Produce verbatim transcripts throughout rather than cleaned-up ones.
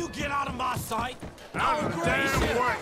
you get out of my sight, I'll graze it. Way.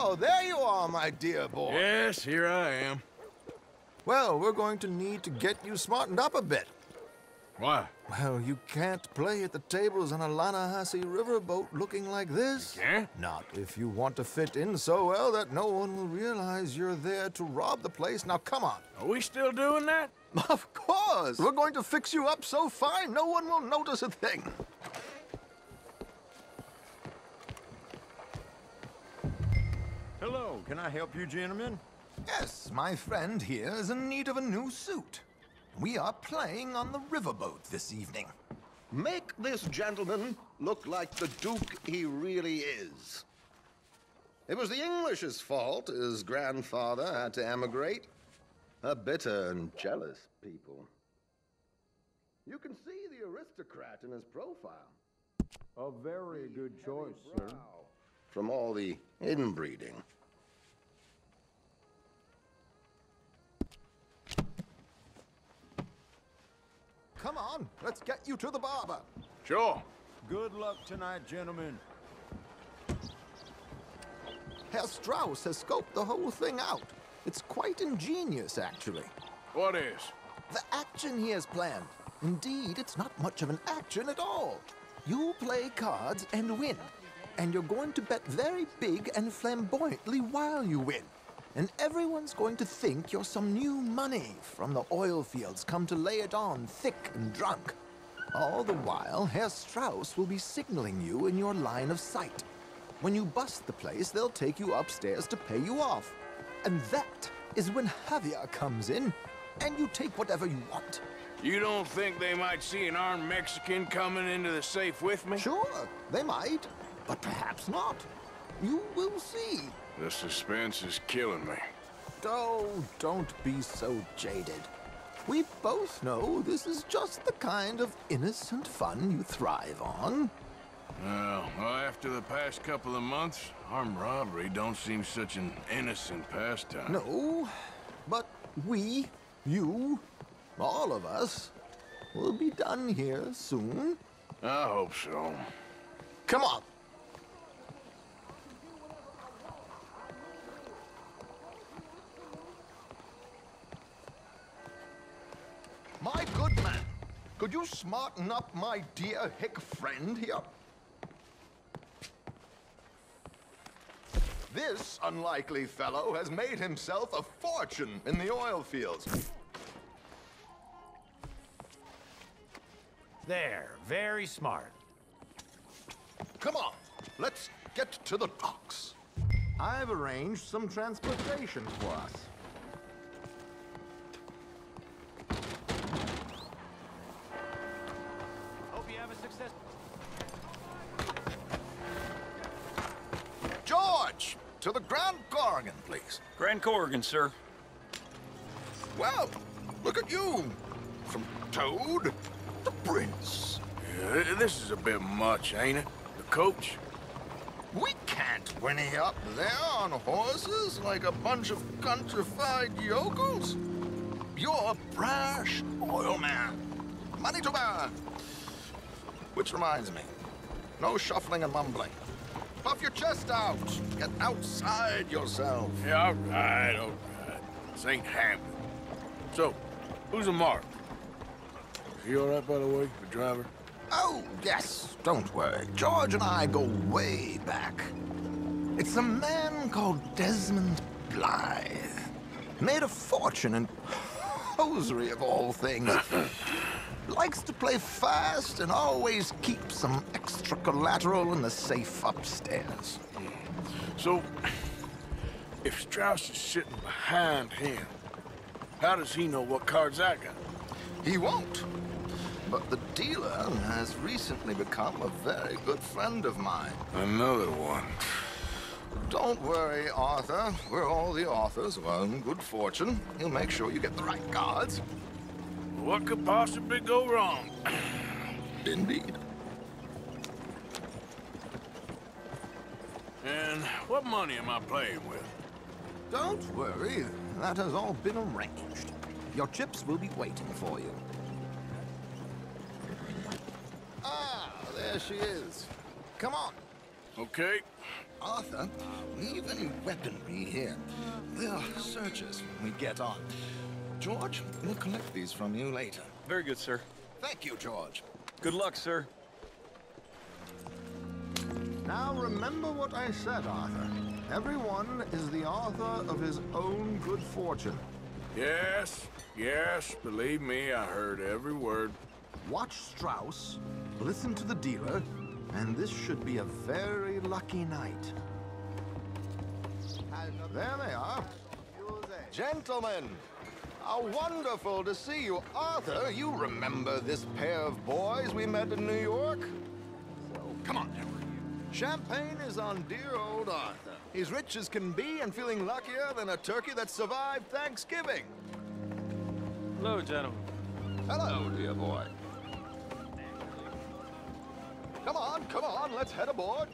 Oh, there you are, my dear boy. Yes, here I am. Well, we're going to need to get you smartened up a bit. Why? Well, you can't play at the tables on a Lanahassee riverboat looking like this. You can't? Not if you want to fit in so well that no one will realize you're there to rob the place. Now, come on. Are we still doing that? Of course. We're going to fix you up so fine, no one will notice a thing. Hello, can I help you, gentlemen? Yes, my friend here is in need of a new suit. We are playing on the riverboat this evening. Make this gentleman look like the Duke he really is. It was the English's fault his grandfather had to emigrate. A bitter and jealous people. You can see the aristocrat in his profile. A very good choice, sir. From all the inbreeding. Come on, let's get you to the barber. Sure. Good luck tonight, gentlemen. Herr Strauss has scoped the whole thing out. It's quite ingenious, actually. What is? The action he has planned. Indeed, it's not much of an action at all. You play cards and win. And you're going to bet very big and flamboyantly while you win. And everyone's going to think you're some new money from the oil fields come to lay it on thick and drunk. All the while, Herr Strauss will be signaling you in your line of sight. When you bust the place, they'll take you upstairs to pay you off. And that is when Javier comes in, and you take whatever you want. You don't think they might see an armed Mexican coming into the safe with me? Sure, they might, but perhaps not. You will see. The suspense is killing me. Oh, don't be so jaded. We both know this is just the kind of innocent fun you thrive on. Well, after the past couple of months, armed robbery don't seem such an innocent pastime. No, but we, you, all of us, will be done here soon. I hope so. Come on. My good man, could you smarten up my dear hick friend here? This unlikely fellow has made himself a fortune in the oil fields. There, very smart. Come on, let's get to the docks. I've arranged some transportation for us. To the Grand Corrigan, please. Grand Corrigan, sir. Well, look at you. From Toad to Prince. Yeah, this is a bit much, ain't it? The coach? We can't whinny up there on horses like a bunch of countrified yokels. You're a brash oil man. Money to burn. Which reminds me, no shuffling and mumbling. Puff your chest out. Get outside yourself. Yeah, all right, all right. This ain't happening. So, who's the mark? Is he all right, by the way, the driver? Oh, yes. Don't worry. George and I go way back. It's a man called Desmond Blythe. Made a fortune in hosiery of all things. Likes to play fast and always keeps some extra collateral in the safe upstairs. So, if Strauss is sitting behind him, how does he know what cards I got? He won't. But the dealer has recently become a very good friend of mine. Another one. Don't worry, Arthur. We're all the authors of our own good fortune. He'll make sure you get the right cards. What could possibly go wrong? Indeed. And what money am I playing with? Don't worry. That has all been arranged. Your chips will be waiting for you. Ah, there she is. Come on. Okay. Arthur, leave any weaponry here. They'll search us when we get on. George, we'll collect these from you later. Very good, sir. Thank you, George. Good luck, sir. Now remember what I said, Arthur. Everyone is the author of his own good fortune. Yes, yes, believe me, I heard every word. Watch Strauss, listen to the dealer, and this should be a very lucky night. There they are. Gentlemen, how wonderful to see you. Arthur, you remember this pair of boys we met in New York? Come on, Edward. Champagne is on dear old Arthur. He's rich as can be and feeling luckier than a turkey that survived Thanksgiving. Hello, gentlemen. Hello, dear boy. Come on, come on, let's head aboard.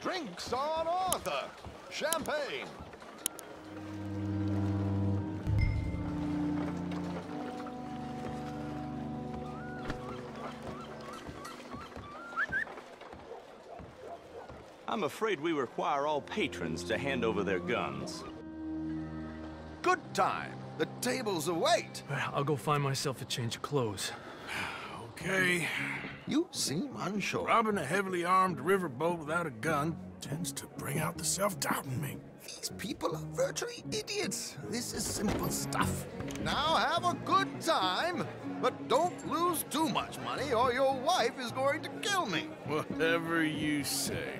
Drinks on Arthur. Champagne. I'm afraid we require all patrons to hand over their guns. Good time. The tables await. I'll go find myself a change of clothes. Okay. You seem unsure. Robbing a heavily armed riverboat without a gun tends to bring out the self-doubt in me. These people are virtually idiots. This is simple stuff. Now have a good time, but don't lose too much money or your wife is going to kill me. Whatever you say.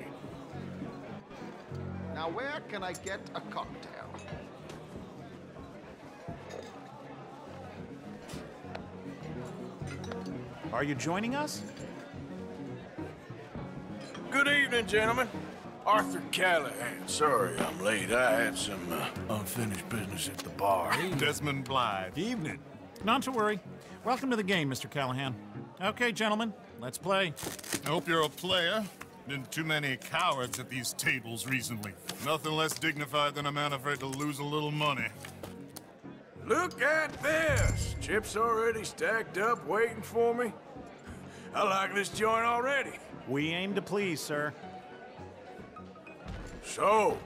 Now where can I get a cocktail? Are you joining us? Good evening, gentlemen. Arthur Callahan. Sorry I'm late. I had some uh, unfinished business at the bar. Desmond Blythe. Evening. Not to worry. Welcome to the game, Mister Callahan. Okay, gentlemen, let's play. I hope you're a player. Been too many cowards at these tables recently. Nothing less dignified than a man afraid to lose a little money. Look at this! Chips already stacked up, waiting for me. I like this joint already. We aim to please, sir. So,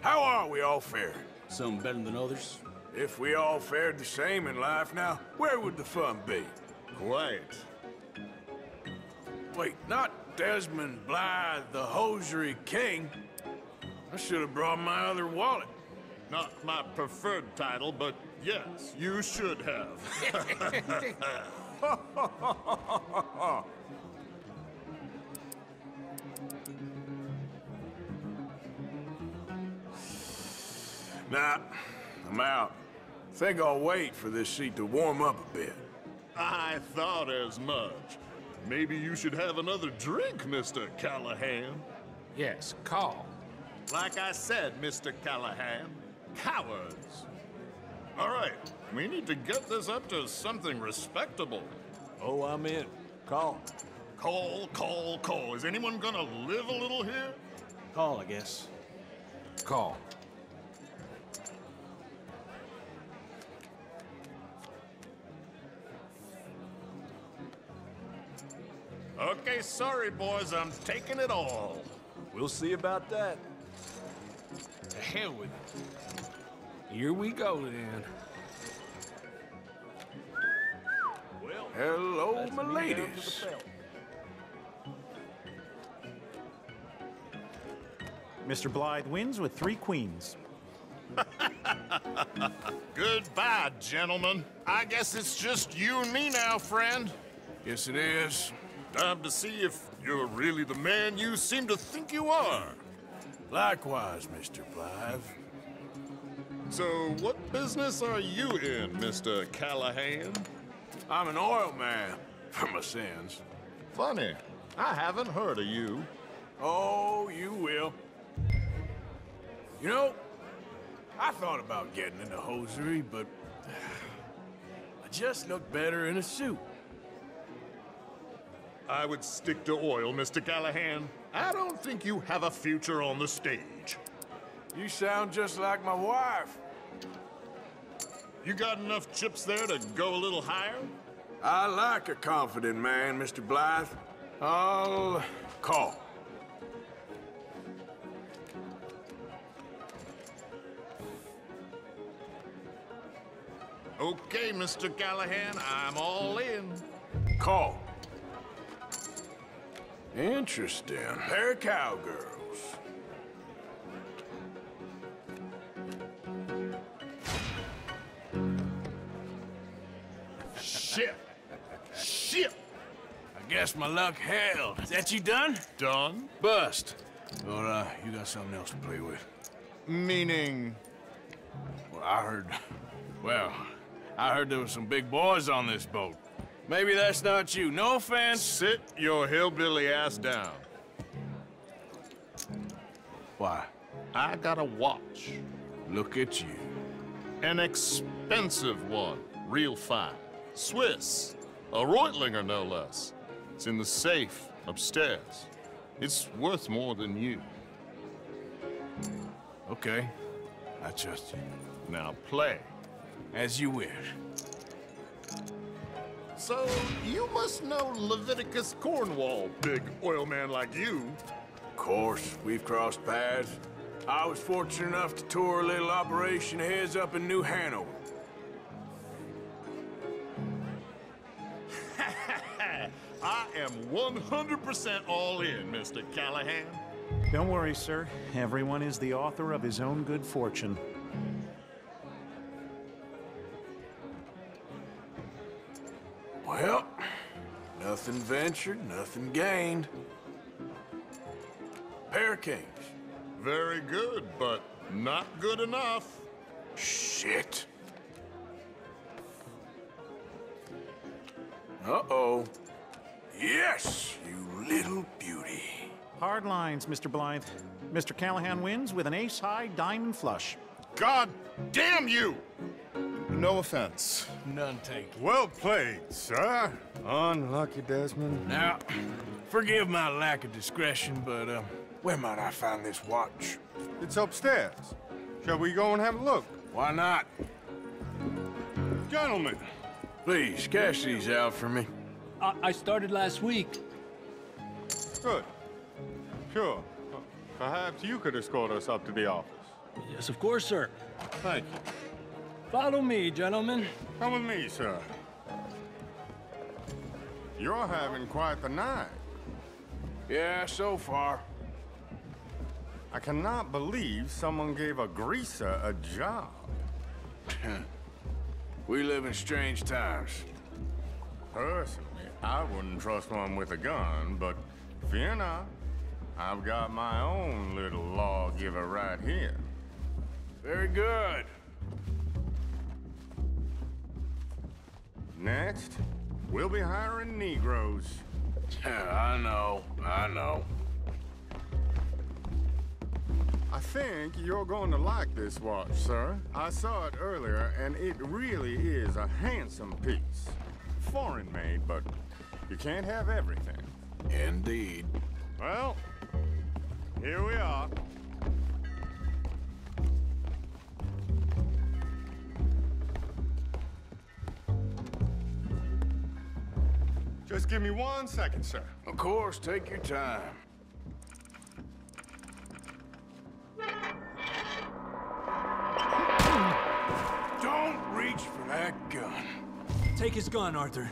how are we all faring? Some better than others. If we all fared the same in life now, where would the fun be? Quiet. Wait, not Desmond Blythe, the hosiery king. I should have brought my other wallet. Not my preferred title, but yes, you should have. Nah, I'm out. Think I'll wait for this seat to warm up a bit. I thought as much. Maybe you should have another drink, Mister Callahan. Yes, call. Like I said, Mister Callahan. Cowards. All right, we need to get this up to something respectable. Oh, I'm in. Call. Call, call, call. Is anyone gonna live a little here? Call, I guess. Call. Okay, sorry, boys, I'm taking it all. We'll see about that. To hell with it. Here we go, then. Well, hello, my ladies. Mister Blythe wins with three queens. Goodbye, gentlemen. I guess it's just you and me now, friend. Yes, it is. Time to see if you're really the man you seem to think you are. Likewise, Mister Blythe. So, what business are you in, Mister Callahan? I'm an oil man, for my sins. Funny. I haven't heard of you. Oh, you will. You know, I thought about getting into hosiery, but I just look better in a suit. I would stick to oil, Mister Callahan. I don't think you have a future on the stage. You sound just like my wife. You got enough chips there to go a little higher? I like a confident man, Mister Blythe. I'll call. Okay, Mister Callahan, I'm all in. Call. Interesting. Pair of cowgirls. Shit. Shit. I guess my luck held. Is that you done? Done? Bust. Or, uh, you got something else to play with? Meaning? Well, I heard... Well, I heard there were some big boys on this boat. Maybe that's not you. No offense. Sit your hillbilly ass down. Why? I got a watch. Look at you. An expensive one. Real fine. Swiss. A Reutlinger, no less. It's in the safe upstairs. It's worth more than you. Okay. I trust you. Now play. As you wish. So, you must know Leviticus Cornwall, big oil man like you. Of course, we've crossed paths. I was fortunate enough to tour a little operation heads up in New Hanover. I am one hundred percent all in, Mister Callahan. Don't worry, sir. Everyone is the author of his own good fortune. Well, nothing ventured, nothing gained. Pair of kings. Very good, but not good enough. Shit. Uh-oh. Yes, you little beauty. Hard lines, Mister Blythe. Mister Callahan wins with an ace-high diamond flush. God damn you! No offense. None taken. Well played, sir. Unlucky, Desmond. Now, forgive my lack of discretion, but uh, where might I find this watch? It's upstairs. Shall we go and have a look? Why not? Gentlemen, please cash these out for me. I, I started last week. Good. Sure. Perhaps you could escort us up to the office. Yes, of course, sir. Thank you. Follow me, gentlemen. Come with me, sir. You're having quite the night. Yeah, so far. I cannot believe someone gave a greaser a job. We live in strange times. Personally, I wouldn't trust one with a gun, but fear not. I've got my own little lawgiver right here. Very good. Next, we'll be hiring Negroes. Yeah, I know, I know. I think you're going to like this watch, sir. I saw it earlier, and it really is a handsome piece. Foreign made, but you can't have everything. Indeed. Well, here we are. Just give me one second, sir. Of course, take your time. Don't reach for that gun. Take his gun, Arthur.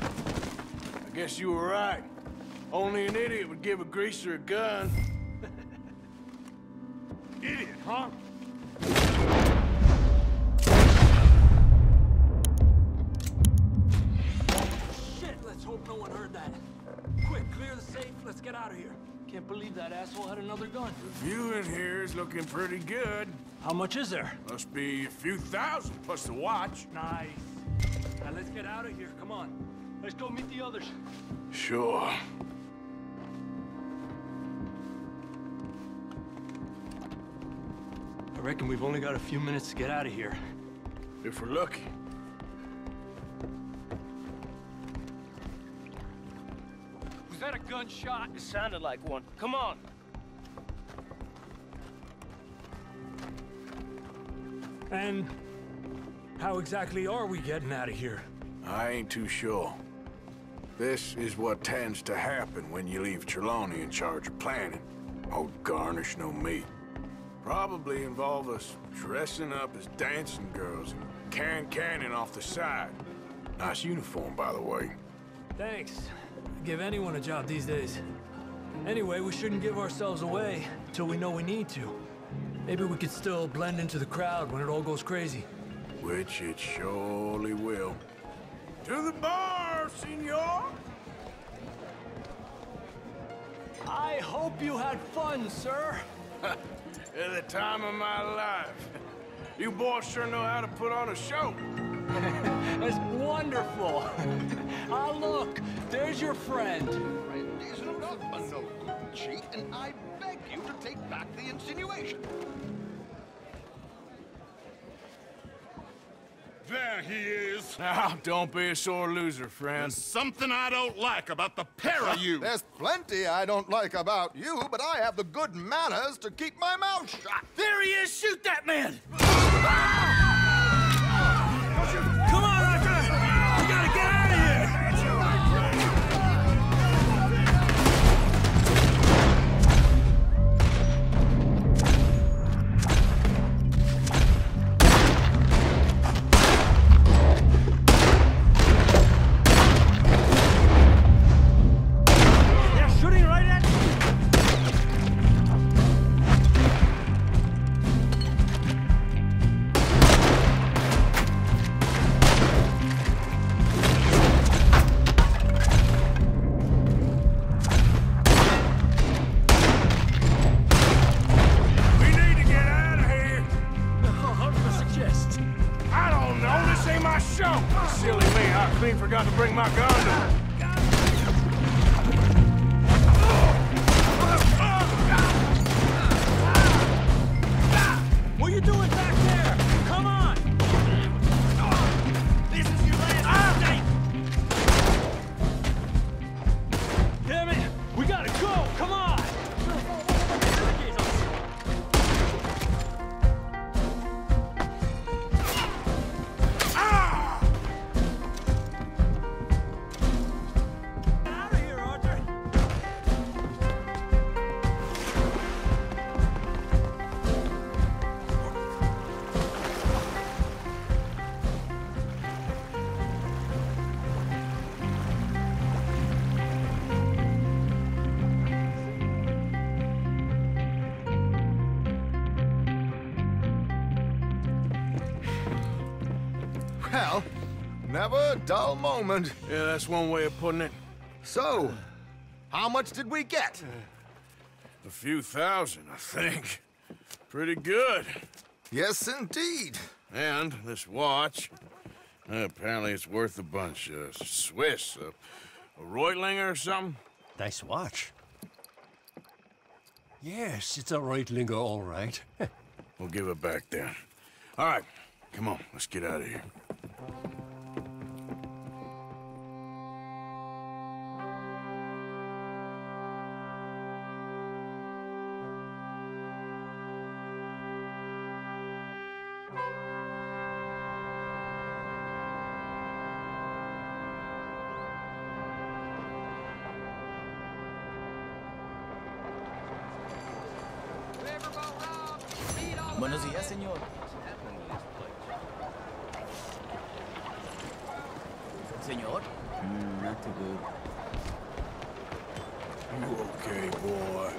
I guess you were right. Only an idiot would give a greaser a gun. Huh? Shit, let's hope no one heard that. Quick, clear the safe, let's get out of here. Can't believe that asshole had another gun. The view in here is looking pretty good. How much is there? Must be a few thousand plus the watch. Nice. Now let's get out of here, come on. Let's go meet the others. Sure. I reckon we've only got a few minutes to get out of here. If we're lucky. Was that a gunshot? It sounded like one. Come on. And how exactly are we getting out of here? I ain't too sure. This is what tends to happen when you leave Trelawney in charge of planning. Oh, garnish no meat. Probably involve us dressing up as dancing girls and carrying cannon off the side. Nice uniform, by the way. Thanks. I give anyone a job these days. Anyway, we shouldn't give ourselves away till we know we need to. Maybe we could still blend into the crowd when it all goes crazy. Which it surely will. To the bar, senor! I hope you had fun, sir. At the time of my life. You boys sure know how to put on a show. That's wonderful. Ah, look, there's your friend. Friend is not a no good cheat, and I beg you to take back the insinuation. There he is. Now, don't be a sore loser, friend. There's something I don't like about the pair of you. There's plenty I don't like about you, but I have the good manners to keep my mouth shut. There he is. Shoot that man. Come on, Arthur. We gotta get out of Well, never a dull moment. Yeah, that's one way of putting it. So, how much did we get? A few thousand, I think. Pretty good. Yes, indeed. And this watch. Uh, apparently it's worth a bunch. Uh, Swiss, uh, a Reutlinger or something. Nice watch. Yes, it's a Reutlinger, all right. We'll give it back then. All right, come on, let's get out of here. Buenos días, señor. Senor? Mm, not too good. You okay, boy?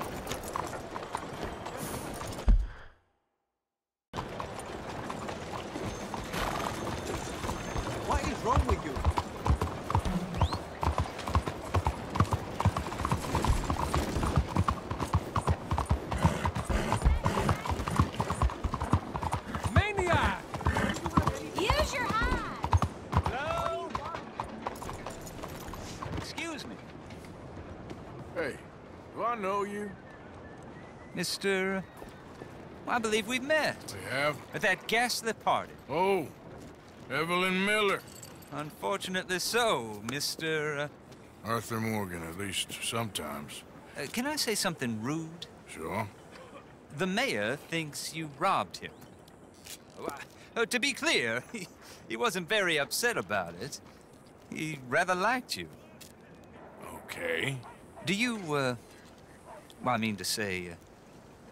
Excuse me. Hey, do I know you? Mister.. Well, I believe we've met. We have? At that ghastly party. Oh, Evelyn Miller. Unfortunately so, Mister.. Arthur Morgan, at least sometimes. Uh, can I say something rude? Sure. The mayor thinks you robbed him. Oh, I, uh, to be clear, he, he wasn't very upset about it. He rather liked you. Okay. Do you, uh, well, I mean to say, uh,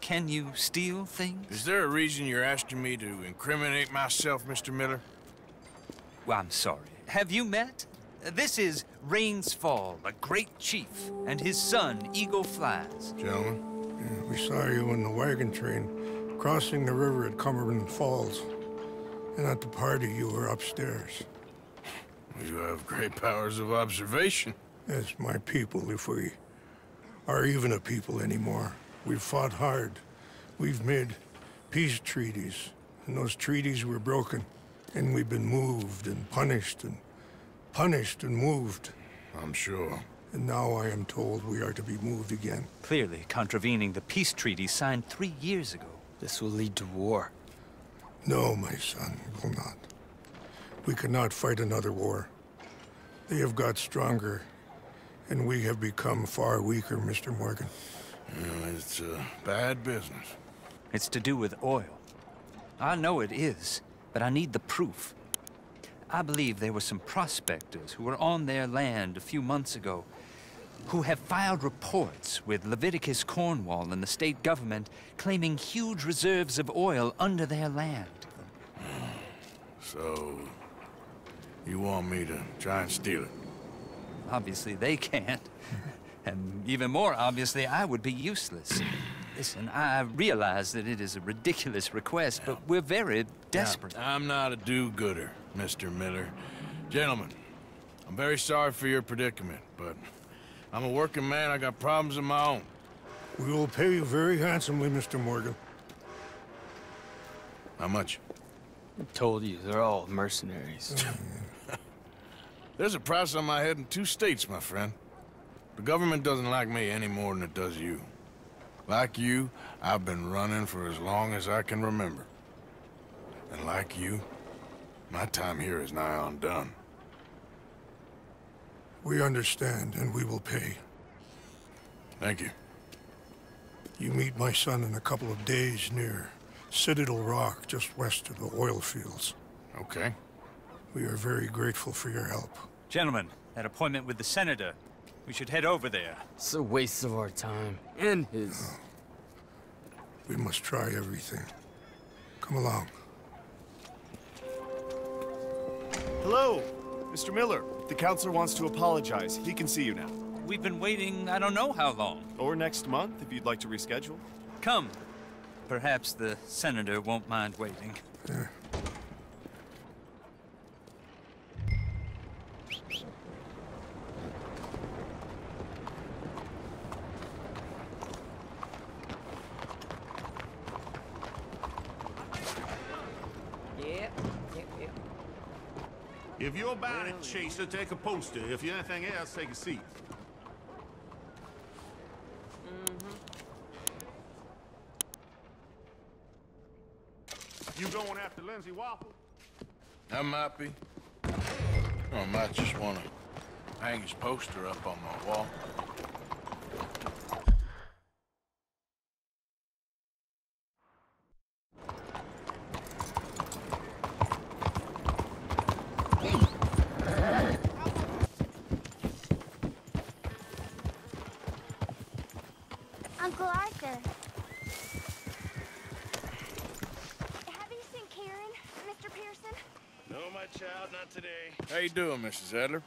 can you steal things? Is there a reason you're asking me to incriminate myself, Mister Miller? Well, I'm sorry. Have you met? This is Rain's Fall, a great chief, and his son, Eagle Flies. Gentlemen, yeah, we saw you in the wagon train crossing the river at Cumberland Falls. And at the party, you were upstairs. You have great powers of observation. As my people, if we are even a people anymore. We've fought hard. We've made peace treaties, and those treaties were broken. And we've been moved and punished and punished and moved. I'm sure. And now I am told we are to be moved again. Clearly contravening the peace treaty signed three years ago. This will lead to war. No, my son, it will not. We cannot fight another war. They have got stronger, and we have become far weaker, Mister Morgan. Well, it's a bad business. It's to do with oil. I know it is, but I need the proof. I believe there were some prospectors who were on their land a few months ago who have filed reports with Leviticus Cornwall and the state government claiming huge reserves of oil under their land. So, you want me to try and steal it? Obviously they can't. And even more obviously, I would be useless. Listen, I realize that it is a ridiculous request, yeah. But we're very desperate. Now, I'm not a do-gooder, Mister Miller. Gentlemen, I'm very sorry for your predicament, but I'm a working man. I got problems of my own. We will pay you very handsomely, Mister Morgan. How much? I told you, they're all mercenaries. There's a price on my head in two states, my friend. The government doesn't like me any more than it does you. Like you, I've been running for as long as I can remember. And like you, my time here is nigh on done. We understand, and we will pay. Thank you. You meet my son in a couple of days near Citadel Rock, just west of the oil fields. Okay. We are very grateful for your help. Gentlemen, that appointment with the senator. We should head over there. It's a waste of our time. And his. Oh. We must try everything. Come along. Hello, Mister Miller. The counselor wants to apologize. He can see you now. We've been waiting I don't know how long. Or next month, if you'd like to reschedule. Come. Perhaps the senator won't mind waiting. Yeah. If you're bound to chase her, take a poster. If you're anything else, take a seat. Mm-hmm. You going after Lindsay Waffle? I might be. Or I might just want to hang his poster up on my wall. How you doing, Missus Adler?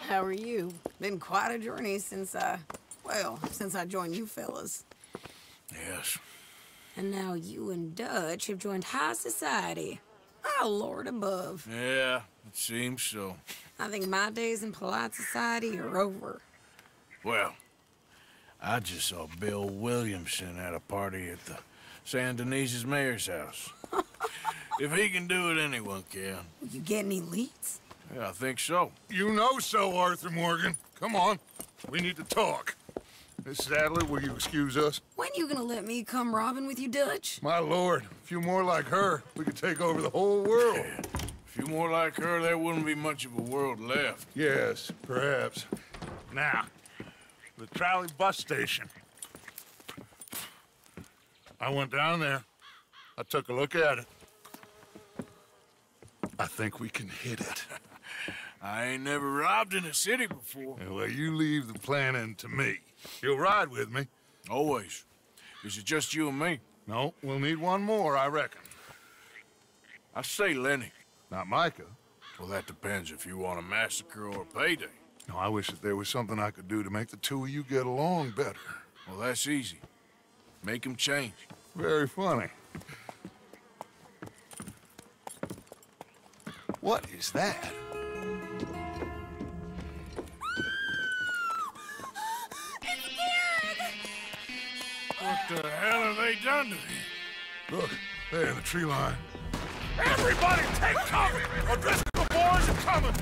How are you? Been quite a journey since I, well, since I joined you fellas. Yes. And now you and Dutch have joined high society. Oh, Lord above. Yeah, it seems so. I think my days in polite society are over. Well, I just saw Bill Williamson at a party at the San Denise's mayor's house. If he can do it, anyone can. You getting elites? Yeah, I think so. You know so, Arthur Morgan. Come on. We need to talk. Missus Adler, will you excuse us? When you gonna let me come robbing with you, Dutch? My lord, a few more like her, we could take over the whole world. Yeah. A few more like her, there wouldn't be much of a world left. Yes, perhaps. Now, the trolley bus station. I went down there. I took a look at it. I think we can hit it. I ain't never robbed in a city before. Yeah, well, you leave the planning to me. You'll ride with me. Always. Is it just you and me? No, we'll need one more, I reckon. I say Lenny. Not Micah. Well, that depends if you want a massacre or a payday. No, I wish that there was something I could do to make the two of you get along better. Well, that's easy. Make them change. Very funny. What is that? What the hell have they done to me? Look, there, the tree line. Everybody take cover! O'Driscoll boys are coming!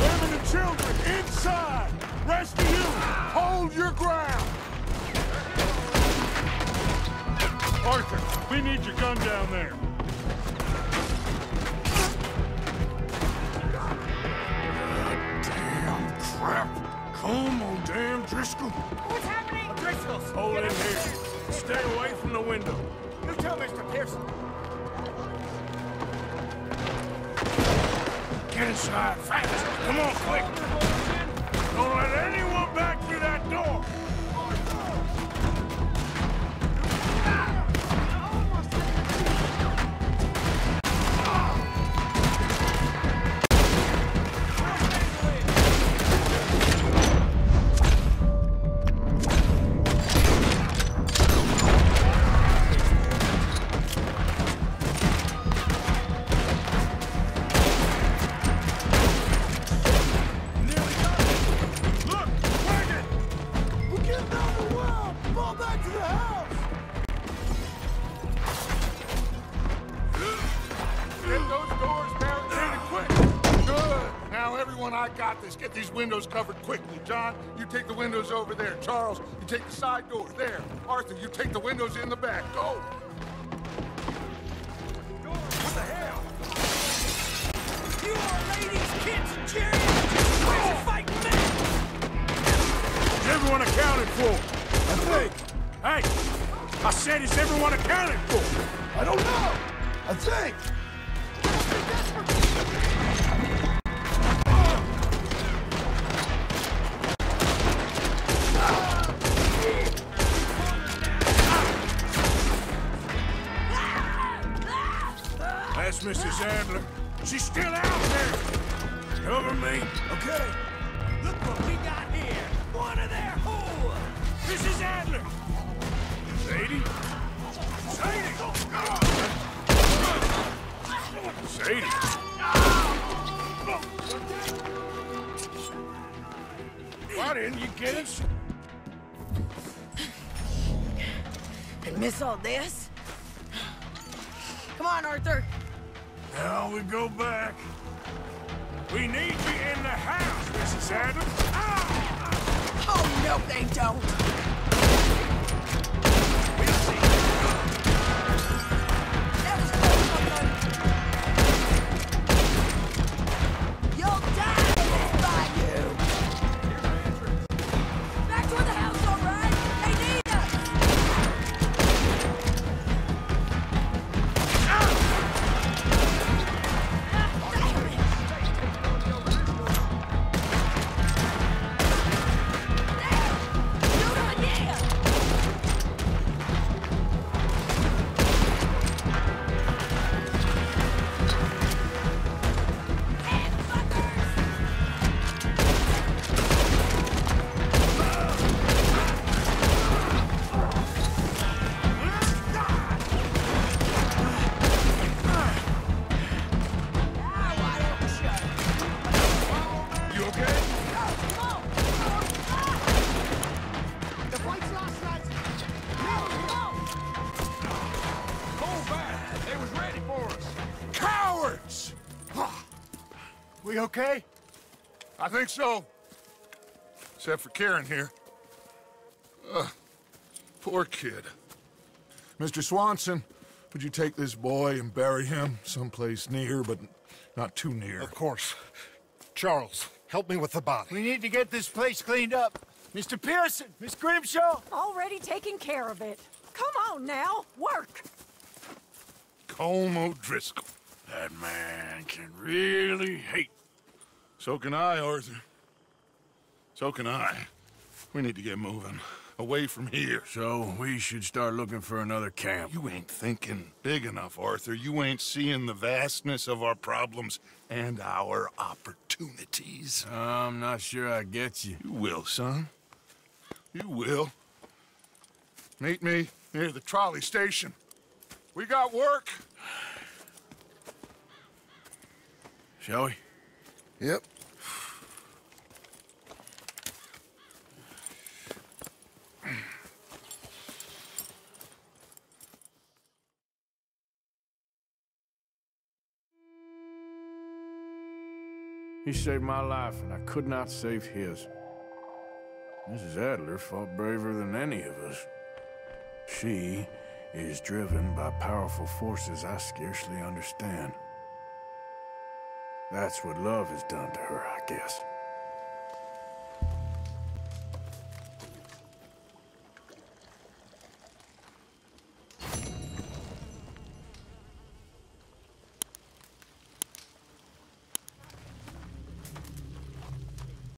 Women and children inside! Rest of you, hold your ground! Arthur, we need your gun down there. God damn crap. Come on, damn Driscoll. What's happening? Driscoll, hold in here. There. Stay away from the window. You tell Mister Pearson. Get inside fast. Come on, quick. Don't let anyone back through that door. Get these windows covered quickly. John, you take the windows over there. Charles, you take the side doors. There. Arthur, you take the windows in the back. Go! What the hell? You are ladies, kids, and cheerleaders. Where's the fight now? Is everyone accounted for? I think. Hey! I said, is everyone accounted for? I don't know. I think. Missus Adler, she's still out there. Cover me. Okay. Look what we got here. One of their whores. Missus Adler. Sadie. Sadie. Sadie. Why didn't you get us? And miss all this? Come on, Arthur. Now we go back. We need you in the house, Missus Adams. Ow! Oh, no, they don't. We'll see. That was close, Cumberland. You'll die in this bayou. Back toward the house, all right? They need We okay? I think so. Except for Karen here. Uh, poor kid. Mister Swanson, would you take this boy and bury him someplace near, but not too near? Of course. Charles, help me with the body. We need to get this place cleaned up. Mister Pearson, Miss Grimshaw. Already taking care of it. Come on now, work. Colm O'Driscoll. That man can really hate. So can I, Arthur. So can I. We need to get moving. Away from here. So we should start looking for another camp. You ain't thinking big enough, Arthur. You ain't seeing the vastness of our problems and our opportunities. I'm not sure I get you. You will, son. You will. Meet me near the trolley station. We got work. Shall we? Yep. He saved my life, and I could not save his. Missus Adler fought braver than any of us. She is driven by powerful forces I scarcely understand. That's what love has done to her, I guess.